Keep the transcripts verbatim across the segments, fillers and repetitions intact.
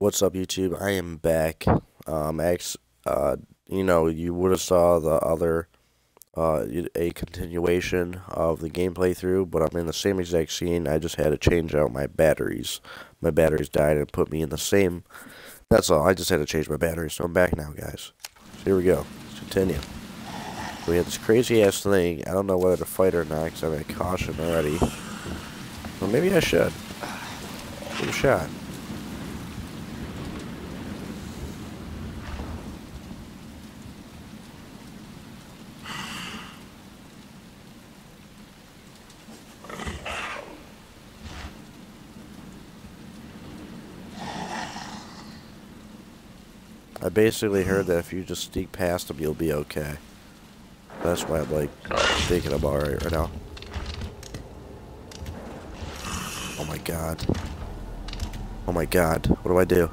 What's up, YouTube? I am back. Um, ex, uh, you know, you would have saw the other, uh, a continuation of the gameplay through, but I'm in the same exact scene. I just had to change out my batteries. My batteries died and put me in the same. That's all. I just had to change my batteries, so I'm back now, guys. So here we go. Let's continue. We have this crazy ass thing. I don't know whether to fight or not because I'm at caution already. Well, maybe I should. Give it a shot. I basically heard that if you just sneak past them, you'll be okay. That's why I'm like thinking I'm alright right now. Oh my god. Oh my god. What do I do?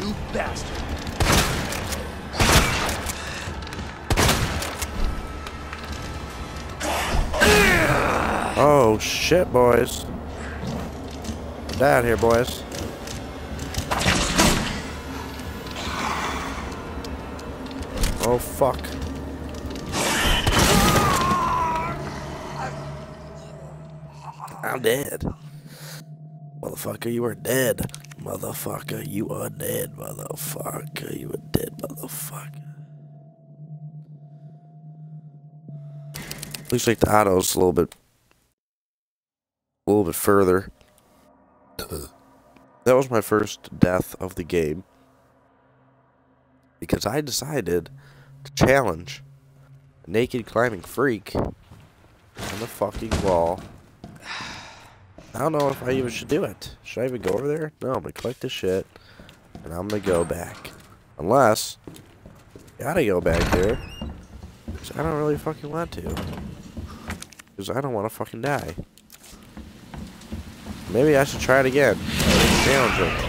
You bastard. Oh shit, boys. I'm down here, boys. Oh fuck. I'm dead. Motherfucker, you are dead. Motherfucker, you are dead. Motherfucker, you are dead. Motherfucker. Looks like the auto's a little bit. A little bit further. That was my first death of the game. Because I decided challenge a naked climbing freak on the fucking wall. I don't know if I even should do it. Should I even go over there? No, I'm gonna collect this shit and I'm gonna go back. Unless I gotta go back there, because I don't really fucking want to. Because I don't want to fucking die. Maybe I should try it again. Challenge it.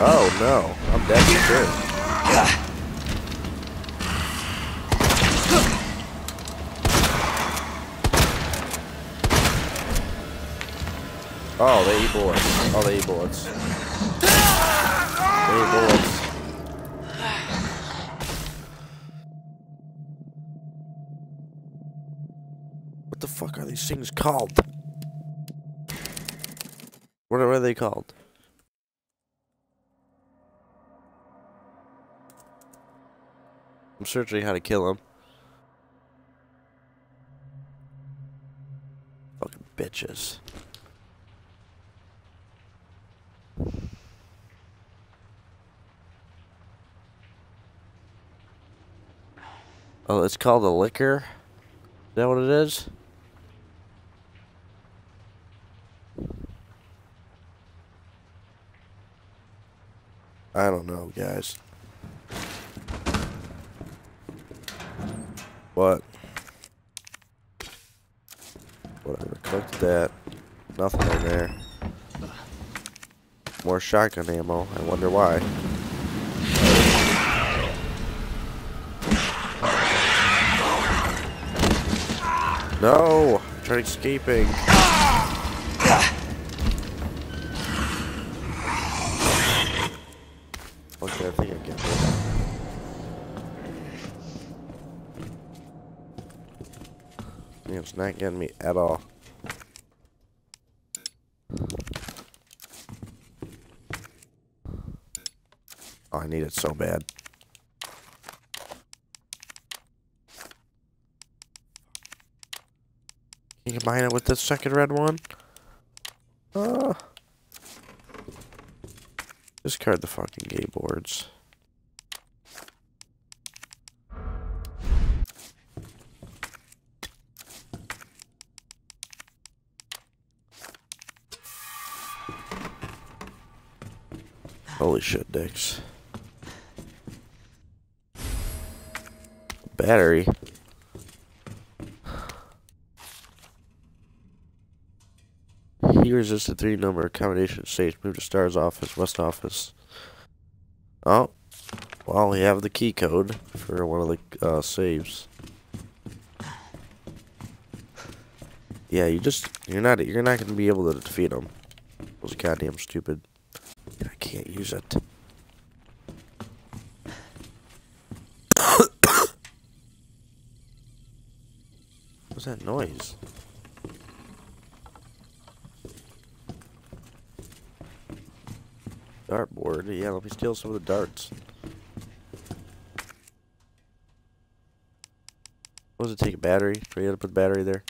Oh no, I'm dead for sure. Oh, they eat bullets. Oh, they eat bullets. They eat bullets. What the fuck are these things called? What are they called? I'm searching how to kill him. Fucking bitches. Oh, it's called a liquor? Is that what it is? I don't know, guys. But whatever, clicked that. Nothing in there. More shotgun ammo. I wonder why. No! I tried escaping. Okay, I think I get it. It's not getting me at all. Oh, I need it so bad. Can you combine it with this second red one? Uh, discard the fucking game boards. Holy shit, dicks. Battery. He resisted three number accommodation states. Move to Star's office, West office. Oh. Well, we have the key code for one of the uh, saves. Yeah, you just you're not you're not gonna be able to defeat them. Those goddamn stupid. I can't use it. What's that noise? Dartboard. Yeah, let me steal some of the darts. What does it take? A battery? Do we have to put the battery there?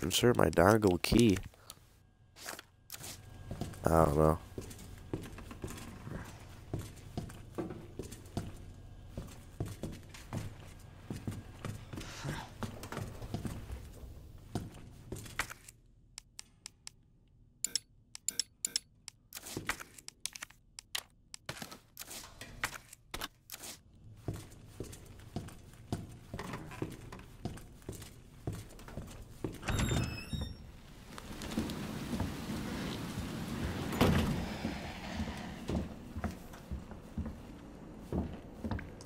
Insert my dongle key. I don't know.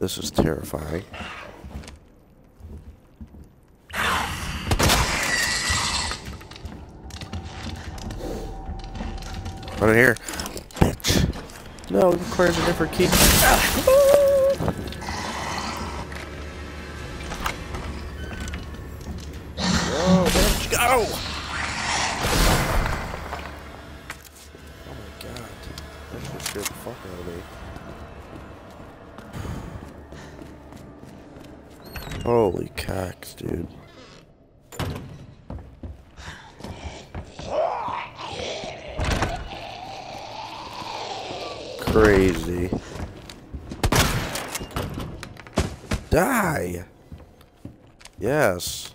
This is terrifying. Run in here. Bitch. No, it requires a different key. Whoa, bitch, go! Oh my god. That shit scared the fuck out of me. Holy cocks, dude. Crazy. Die! Yes.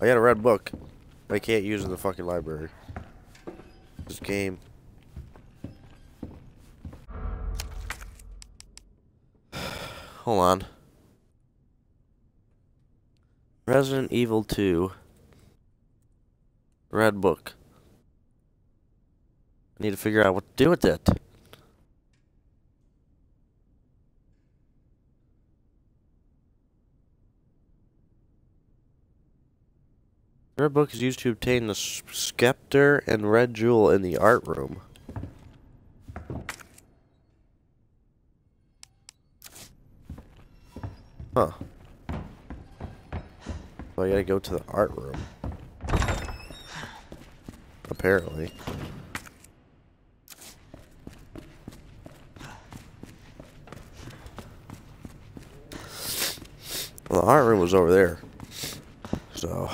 I got a red book. I can't use it in the fucking library. This game. Hold on. Resident Evil two. Red book. I need to figure out what to do with it. The red book is used to obtain the scepter and red jewel in the art room. Huh. Well, I gotta go to the art room. Apparently. Well, the art room was over there. So...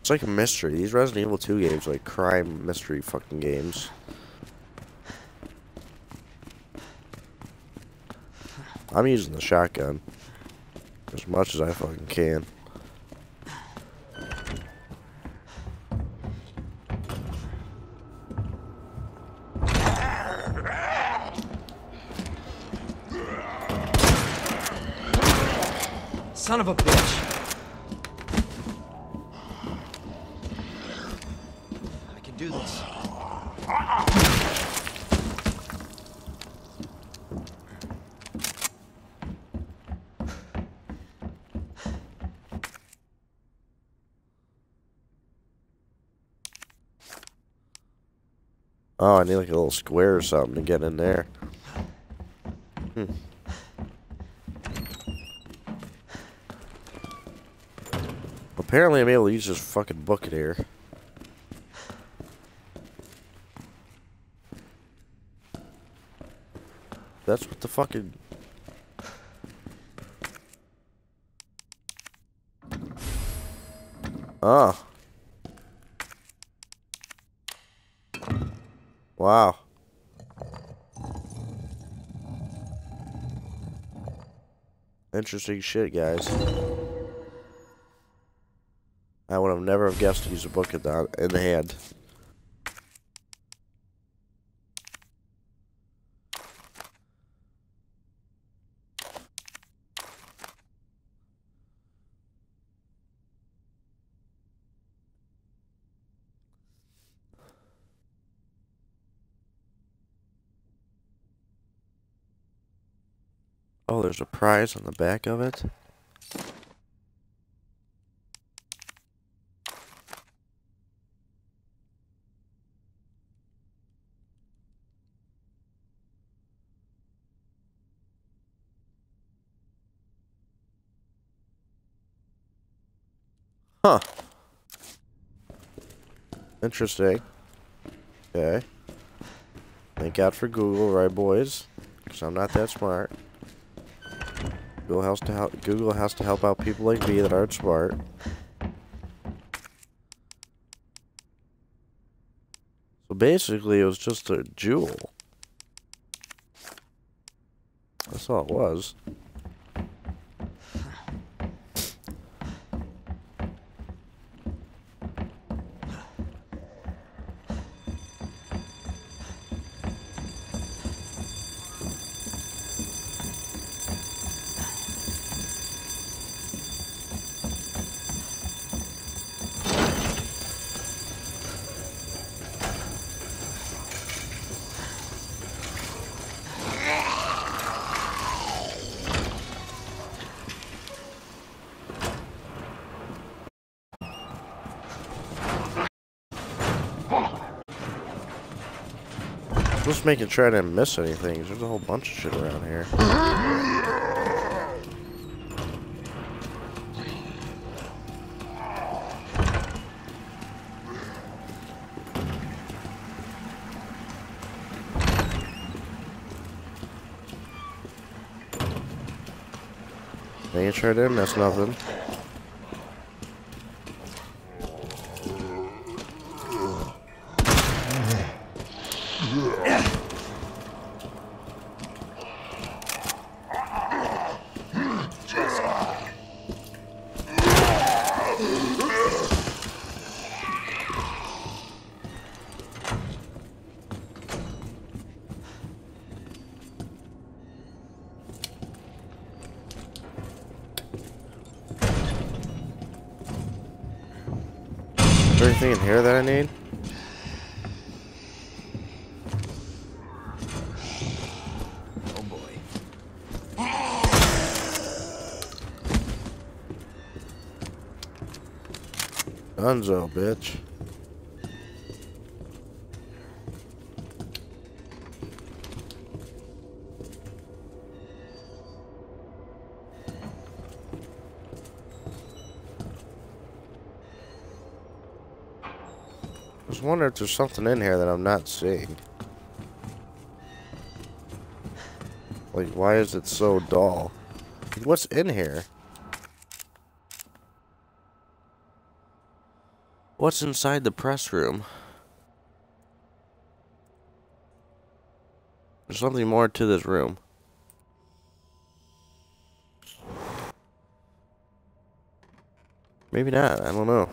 it's like a mystery. These Resident Evil two games are like crime mystery fucking games. I'm using the shotgun as much as I fucking can. Son of a bitch. Do this. Oh, I need like a little square or something to get in there. Hmm. Apparently I'm able to use this fucking bucket here. That's what the fucking... Ah. Wow. Interesting shit, guys. I would have never have guessed to use a book in the, in the hand. Oh, there's a prize on the back of it. Huh. Interesting. Okay. Thank God for Google, right, boys? Because I'm not that smart. Google has to help. Google has to help out people like me that aren't smart. So basically, it was just a jewel. That's all it was. Just making sure I didn't miss anything. There's a whole bunch of shit around here. Making sure I didn't miss nothing. Is there anything in here that I need? Oh boy. Dunzo, bitch. I just wonder if there's something in here that I'm not seeing. Like, why is it so dull? What's in here? What's inside the press room? There's something more to this room. Maybe not, I don't know.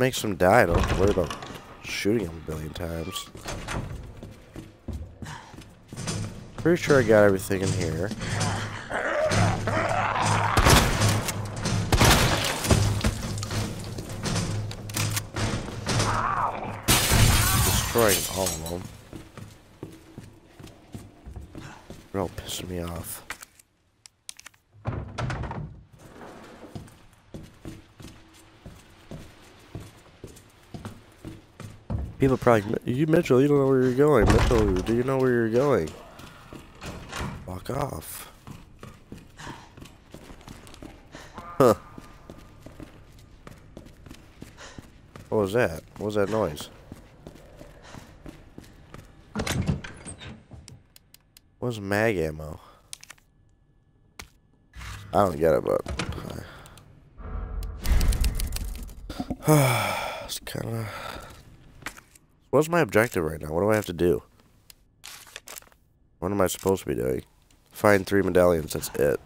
makes them die. Don't have to worry about shooting them a billion times. Pretty sure I got everything in here. Destroying all of them. They're all pissing me off. People probably, you Mitchell, you don't know where you're going. Mitchell, do you know where you're going? Walk off. Huh. What was that? What was that noise? What was mag ammo? I don't get it, but I... it's kinda... What's my objective right now? What do I have to do? What am I supposed to be doing? Find three medallions, that's it.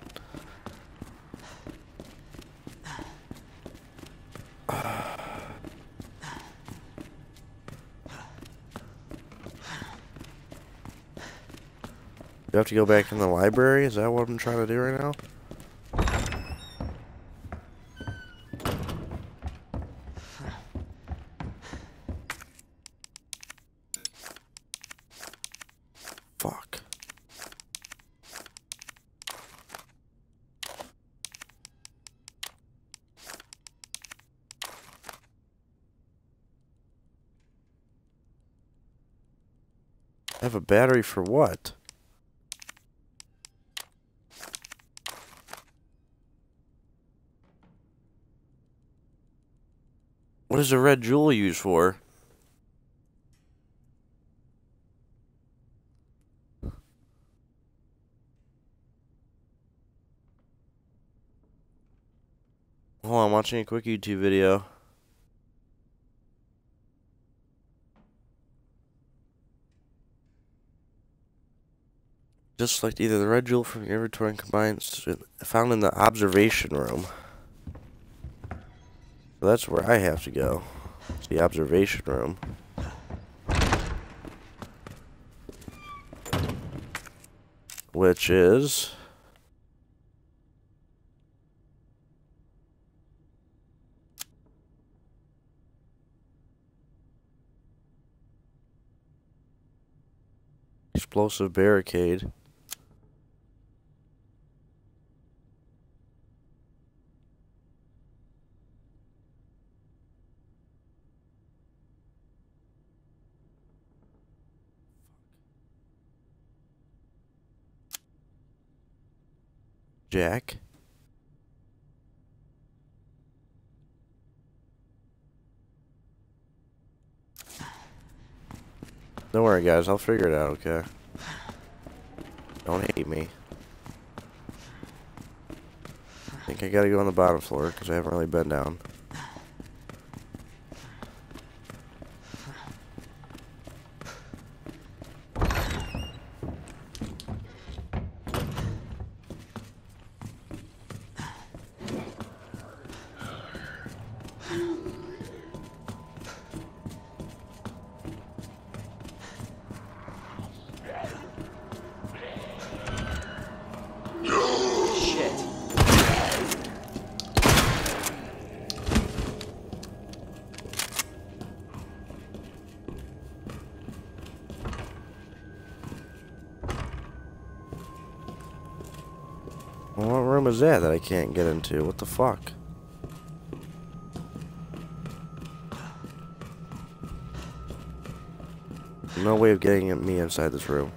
Do I have to go back in the library? Is that what I'm trying to do right now? I have a battery for what? What is a red jewel used for? Hold on, I'm watching a quick YouTube video. Just select either the red jewel from your inventory and combine it found in the observation room. So that's where I have to go. It's the observation room. Which is... explosive barricade. Jack. Don't worry, guys. I'll figure it out, okay? Don't hate me. I think I gotta go on the bottom floor, because I haven't really been down. What room is that that I can't get into? What the fuck? No way of getting me inside this room.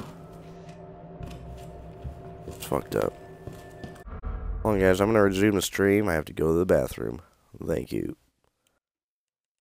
It's fucked up. Hold on, guys. I'm gonna resume the stream. I have to go to the bathroom. Thank you.